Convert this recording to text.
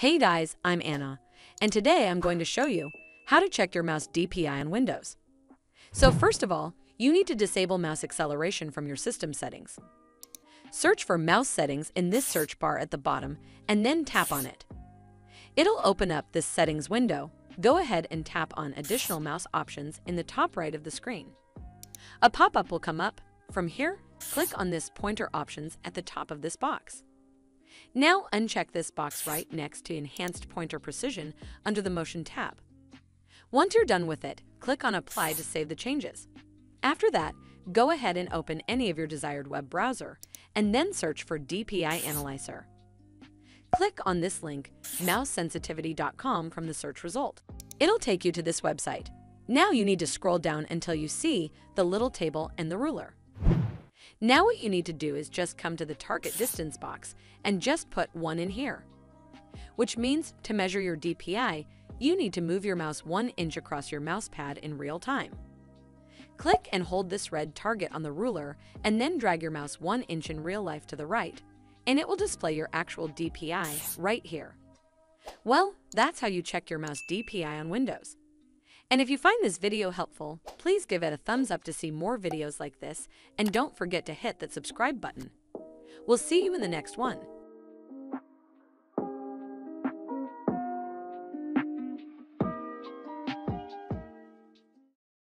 Hey guys, I'm Anna, and today I'm going to show you how to check your mouse DPI on Windows. So first of all, you need to disable mouse acceleration from your system settings. Search for mouse settings in this search bar at the bottom and then tap on it. It'll open up this settings window. Go ahead and tap on additional mouse options in the top right of the screen. A pop-up will come up. From here, click on this pointer options at the top of this box. Now uncheck this box right next to Enhanced Pointer Precision under the Motion tab. Once you're done with it, click on Apply to save the changes. After that, go ahead and open any of your desired web browser, and then search for DPI Analyzer. Click on this link, mouse-sensitivity.com, from the search result. It'll take you to this website. Now you need to scroll down until you see the little table and the ruler. Now what you need to do is just come to the target distance box and just put 1 in here. Which means to measure your DPI, you need to move your mouse 1 inch across your mouse pad in real time. Click and hold this red target on the ruler and then drag your mouse 1 inch in real life to the right, and it will display your actual DPI right here. Well, that's how you check your mouse DPI on Windows. And if you find this video helpful, please give it a thumbs up to see more videos like this, and don't forget to hit that subscribe button. We'll see you in the next one.